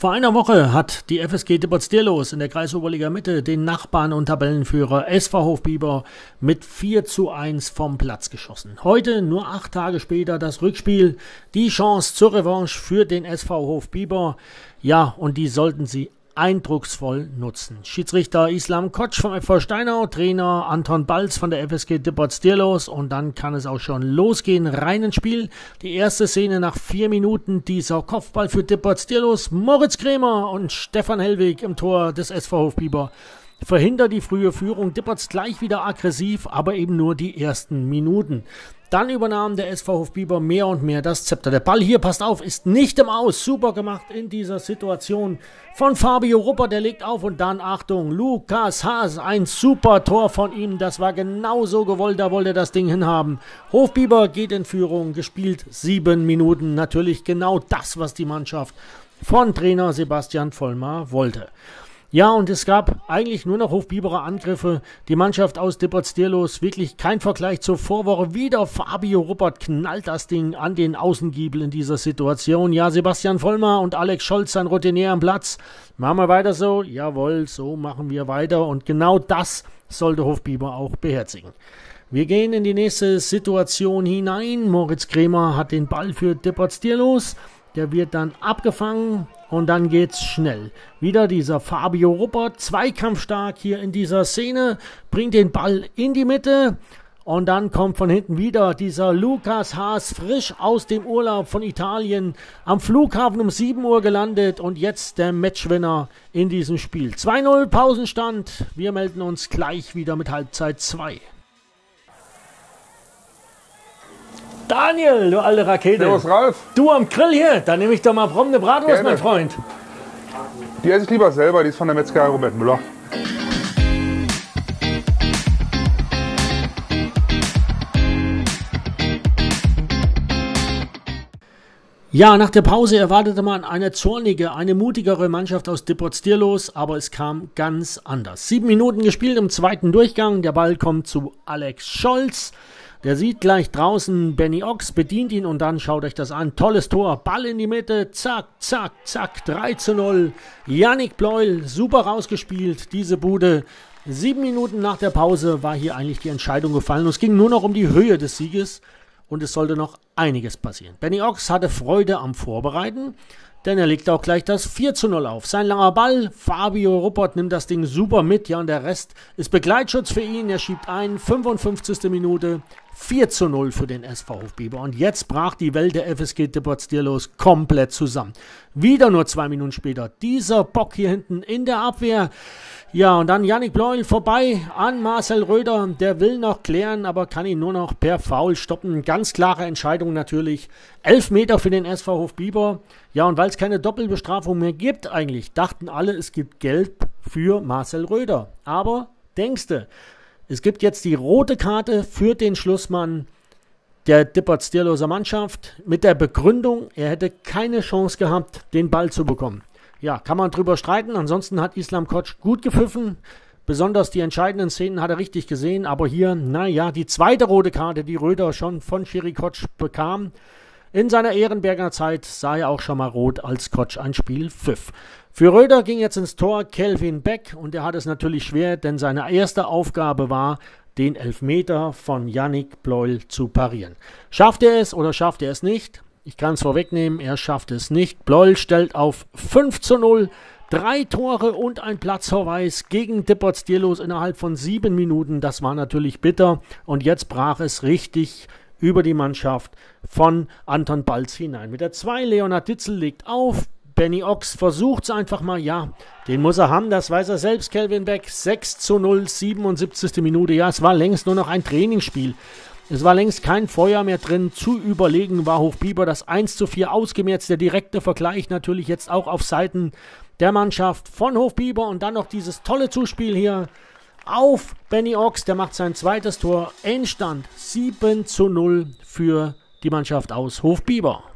Vor einer Woche hat die FSG Dipperz/Dirlos in der Kreisoberliga Mitte den Nachbarn und Tabellenführer SV Hofbieber mit 4:1 vom Platz geschossen. Heute, nur 8 Tage später, das Rückspiel, die Chance zur Revanche für den SV Hofbieber. Ja, und die sollten sie eindrucksvoll nutzen. Schiedsrichter Islam Kotsch vom FV Steinau, Trainer Anton Balz von der FSG Dipperz/Dirlos, und dann kann es auch schon losgehen, rein ins Spiel. Die erste Szene nach 4 Minuten, dieser Kopfball für Dipperz/Dirlos. Moritz Krämer und Stefan Hellwig im Tor des SV Hofbieber verhindert die frühe Führung. Dipperz gleich wieder aggressiv, aber eben nur die ersten Minuten. Dann übernahm der SV Hofbieber mehr und mehr das Zepter. Der Ball hier, passt auf, ist nicht im Aus. Super gemacht in dieser Situation von Fabio Ruppert. Der legt auf und dann, Achtung, Lukas Haas. Ein super Tor von ihm. Das war genau so gewollt. Da wollte er das Ding hinhaben. Hofbieber geht in Führung. Gespielt 7 Minuten. Natürlich genau das, was die Mannschaft von Trainer Sebastian Vollmer wollte. Ja, und es gab eigentlich nur noch Hofbieberer Angriffe. Die Mannschaft aus Dipperz/Dirlos, wirklich kein Vergleich zur Vorwoche. Wieder Fabio Ruppert knallt das Ding an den Außengiebel in dieser Situation. Ja, Sebastian Vollmer und Alex Scholz, sein Routinier am Platz. Machen wir weiter so? Jawohl, so machen wir weiter. Und genau das sollte Hofbieber auch beherzigen. Wir gehen in die nächste Situation hinein. Moritz Krämer hat den Ball für Dipperz/Dirlos. Der wird dann abgefangen und dann geht's schnell. Wieder dieser Fabio Ruppert, zweikampfstark hier in dieser Szene, bringt den Ball in die Mitte und dann kommt von hinten wieder dieser Lukas Haas, frisch aus dem Urlaub von Italien, am Flughafen um 7 Uhr gelandet und jetzt der Matchwinner in diesem Spiel. 2:0 Pausenstand, wir melden uns gleich wieder mit Halbzeit 2. Daniel, du alte Rakete. Servus, Ralf. Du am Grill hier, dann nehme ich doch mal prompt eine Bratwurst, mein Freund. Die esse ich lieber selber, die ist von der Metzgerei Robert Müller. Ja, nach der Pause erwartete man eine zornige, eine mutigere Mannschaft aus Dipperz/Dirlos, aber es kam ganz anders. 7 Minuten gespielt im zweiten Durchgang, der Ball kommt zu Alex Scholz. Der sieht gleich draußen Benny Ox, bedient ihn und dann schaut euch das an. Tolles Tor, Ball in die Mitte, zack, zack, zack, 3:0. Yannick Bleul, super rausgespielt, diese Bude. 7 Minuten nach der Pause war hier eigentlich die Entscheidung gefallen. Es ging nur noch um die Höhe des Sieges und es sollte noch einiges passieren. Benny Ox hatte Freude am Vorbereiten, denn er legt auch gleich das 4:0 auf. Sein langer Ball, Fabio Ruppert nimmt das Ding super mit, ja, und der Rest ist Begleitschutz für ihn. Er schiebt ein, 55. Minute, 4:0 für den SV Hofbieber. Und jetzt brach die Welt der FSG Dipperz/Dirlos komplett zusammen. Wieder nur 2 Minuten später, dieser Bock hier hinten in der Abwehr. Ja, und dann Yannick Bleul vorbei an Marcel Röder. Der will noch klären, aber kann ihn nur noch per Foul stoppen. Ganz klare Entscheidung natürlich. 11 Meter für den SV Hofbieber. Ja, und weil es keine Doppelbestrafung mehr gibt eigentlich, dachten alle, es gibt Gelb für Marcel Röder. Aber denkste, es gibt jetzt die rote Karte für den Schlussmann der Dipperz/Dirloser Mannschaft mit der Begründung, er hätte keine Chance gehabt, den Ball zu bekommen. Ja, kann man drüber streiten. Ansonsten hat Islam Kotsch gut gepfiffen. Besonders die entscheidenden Szenen hat er richtig gesehen. Aber hier, naja, die zweite rote Karte, die Röder schon von Schiri Kotsch bekam. In seiner Ehrenberger Zeit sah er auch schon mal rot, als Kotsch ein Spiel pfiff. Für Röder ging jetzt ins Tor Kelvin Beck. Und er hat es natürlich schwer, denn seine erste Aufgabe war, den Elfmeter von Yannick Bleul zu parieren. Schafft er es oder schafft er es nicht? Ich kann es vorwegnehmen, er schafft es nicht. Bleul stellt auf 5:0, 3 Tore und ein Platzverweis gegen Dipperz/Dirlos innerhalb von 7 Minuten. Das war natürlich bitter und jetzt brach es richtig über die Mannschaft von Anton Balz hinein. Mit der 2, Leonard Ditzel legt auf, Benny Ox versucht es einfach mal, ja, den muss er haben, das weiß er selbst, Kelvin Beck, 6:0, 77. Minute, ja, es war längst nur noch ein Trainingsspiel. Es war längst kein Feuer mehr drin, zu überlegen war Hofbieber, das 1:4 ausgemerzt, der direkte Vergleich natürlich jetzt auch auf Seiten der Mannschaft von Hofbieber und dann noch dieses tolle Zuspiel hier auf Benny Ox, der macht sein zweites Tor, Endstand 7:0 für die Mannschaft aus Hofbieber.